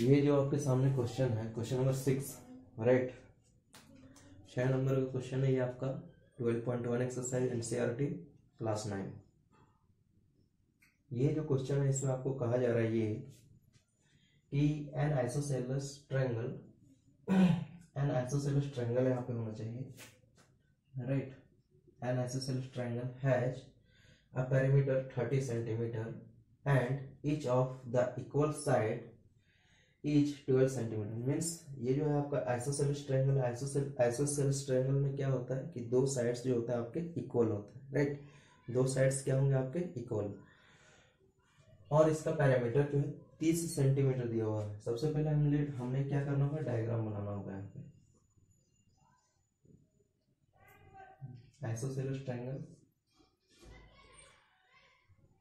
ये जो आपके सामने क्वेश्चन है, क्वेश्चन नंबर 6, राइट, 6 नंबर का क्वेश्चन है ये आपका 12.1 एक्सरसाइज एनसीईआरटी क्लास 9। ये जो क्वेश्चन है इसमें आपको कहा जा रहा है ये कि एन आइसोसेलस ट्रायंगल यहाँ पे होना चाहिए, right. An isosceles triangle has a perimeter 30 centimetre and each of the equal side is 12 centimetre. Means ये जो है आपका आइसोसेलस ट्रायंगल है, आइसोसेलस ट्रायंगल में क्या होता है कि दो साइड्स जो होता है आपके इक्वल होता है, राइट। दो साइड्स क्या होंगे आपके इक्वल, और इसका पैरामीटर जो है 30 सेंटीमीटर दिया हुआ है। सबसे पहले हमने क्या करना होगा, डायग्राम बनाना होगा। यहाँ पे आइसोसेलस ट्रायंगल,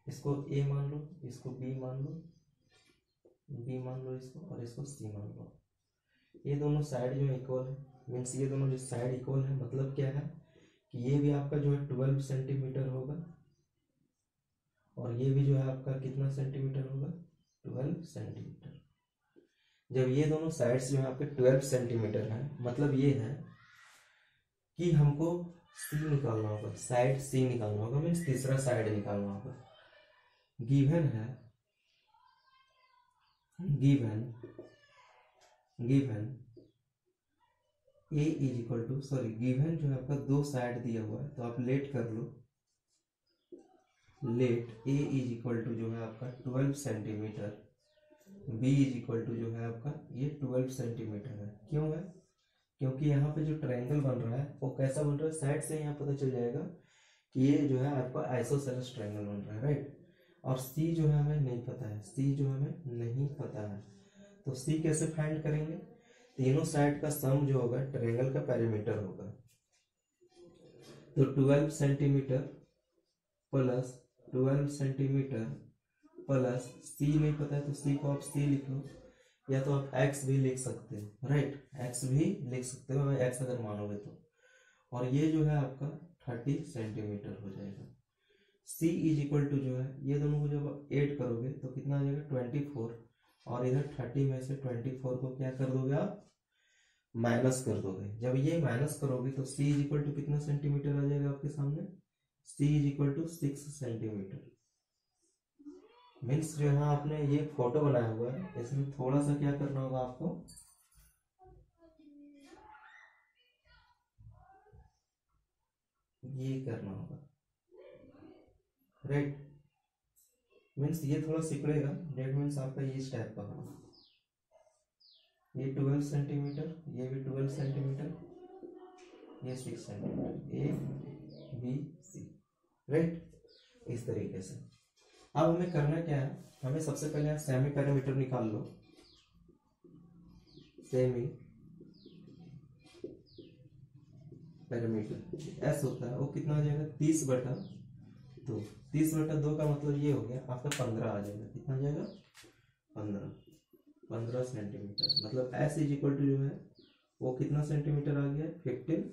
इसको ए मान लो, इसको बी मान लो, बी मान लो इसको, और इसको सी मान लो। ये दोनों साइड जो इक्वल है, मीन्स ये दोनों जो साइड इक्वल है, मतलब क्या है कि ये भी आपका जो है 12 सेंटीमीटर होगा और ये भी जो है आपका कितना सेंटीमीटर होगा, 12 सेंटीमीटर। जब ये दोनों साइड्स जो है आपके 12 सेंटीमीटर हैं, मतलब ये है कि हमको सी निकालना होगा, साइड सी निकालना होगा, मीन्स तीसरा साइड निकालना होगा। गिवन जो है आपका दो साइड दिया हुआ है, तो आप लेट कर लो, let A is equal to जो है आपका 12 centimetre, B is equal to जो है आपका ये 12 सेंटीमीटर है। क्यों है, क्योंकि यहाँ पे जो ट्रायंगल बन रहा है वो कैसा बन रहा है, साइड से यहाँ पता चल जाएगा कि ये जो है आपका आइसोसेलस ट्रायंगल बन रहा है, राइट। और सी जो है हमें नहीं पता है, सी जो हमें नहीं पता है, तो सी कैसे फाइंड करेंगे, तीनों साइड का सम जो होगा ट्रायंगल का पेरीमीटर होगा। तो 12 centimetre plus 12 centimetre plus C नहीं पता है, तो सी को आप सी लिख लो, या तो आप एक्स भी लिख सकते हो, राइट, एक्स भी लिख सकते हो, एक्स अगर मानोगे तो। और ये जो है आपका 30 सेंटीमीटर हो जाएगा। सी इज इक्वल टू जो है ये दोनों को जब आप एड करोगे तो कितना आ जाएगा, 24, और इधर 30 में से 24 को क्या कर दोगे आप, माइनस कर दोगे। जब ये माइनस करोगे तो सी इज इक्वल टू कितना सेंटीमीटर आ जाएगा आपके सामने, C is equal to 6 centimetre. Means जो यहाँ आपने ये फोटो बनाया हुआ है, इसमें थोड़ा सा क्या करना होगा आपको, ये करना होगा, राइट। मीन्स ये थोड़ा सिकुड़ेगा, डेट मीन्स आपका ये स्टेप का होगा, ये 12 सेंटीमीटर, ये भी 12 सेंटीमीटर, ये 6 सेंटीमीटर, ये बी सी, राइट, इस तरीके से। अब हमें करना क्या है, हमें सबसे पहले सेमी पैरामीटर निकाल लो, सेमी पैरामीटर एस होता है, वो कितना आ जाएगा 30/2। 30/2 का मतलब ये हो गया आपका 15 आ जाएगा, कितना आ जाएगा 15 सेंटीमीटर, मतलब एस इज इक्वल टू जो है वो कितना सेंटीमीटर आ गया, 15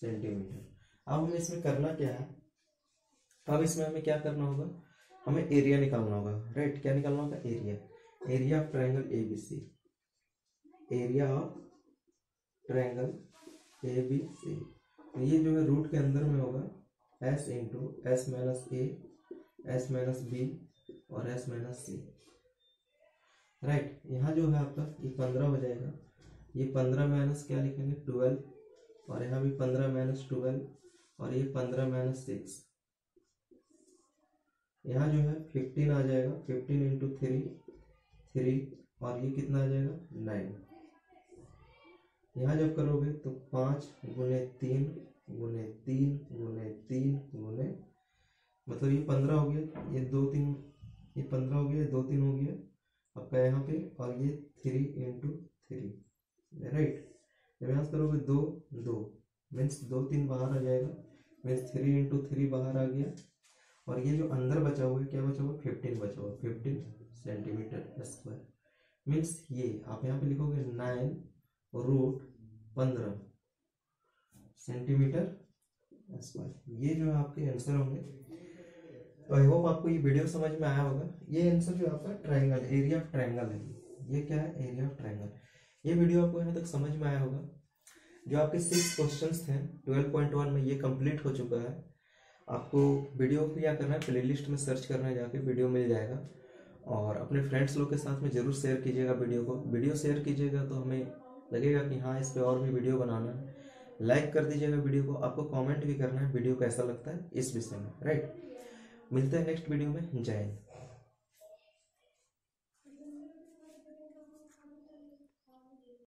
सेंटीमीटर। अब हमें इसमें करना क्या है, अब इसमें हमें क्या करना होगा, हमें एरिया निकालना होगा, राइट। क्या निकालना होगा, area, area of triangle ABC, area of triangle ABC. ये जो है रूट के अंदर में होगा, S into S minus A, S minus B और एस माइनस सी, राइट। यहाँ जो है आपका ये 15 हो जाएगा, ये 15 माइनस क्या लिखेंगे, 12, और यहाँ भी 15 माइनस 12, और ये 15 माइनस 6, यहाँ जो है 15 आ जाएगा, 15 इंटू 3, और ये कितना आ जाएगा 9। यहाँ जब करोगे तो 5 गुने 3 गुने 3 गुने 3 गुने, मतलब ये 15 हो गया, ये 2 3, ये 15 हो गया, 2 3 हो गया आपका यहाँ पे, और ये 3 इंटू 3, राइट। जब यहाँ करोगे 2 2, मीन्स 2 3 बाहर आ जाएगा, मीन्स 3 इंटू 3 बाहर आ गया, और ये जो अंदर बचा हुआ है क्या बचा हुआ, 15 बचा हुआ, 15 सेंटीमीटर स्क्वायर। मीन्स ये आप यहाँ पे लिखोगे 9√15 सेंटीमीटर स्क्वायर। ये जो है आपके आंसर होंगे। तो आई होप आपको ये वीडियो समझ में आया होगा। ये आंसर जो आपका ट्रायंगल, एरिया ऑफ ट्रायंगल है, ये क्या है, एरिया ऑफ ट्राइंगल। ये वीडियो आपको यहाँ तक समझ में आया होगा। जो आपके 6 क्वेश्चंस थे 12.1 में ये कंप्लीट हो चुका है। आपको वीडियो को क्या करना है, प्लेलिस्ट में सर्च करना है, जाके वीडियो मिल जाएगा। और अपने फ्रेंड्स लोग के साथ में ज़रूर शेयर कीजिएगा वीडियो को। वीडियो शेयर कीजिएगा तो हमें लगेगा कि हाँ इस पर और भी वीडियो बनाना है। लाइक कर दीजिएगा वीडियो को। आपको कमेंट भी करना है वीडियो कैसा लगता है इस विषय में, राइट। मिलते हैं नेक्स्ट वीडियो में। जय हिंद।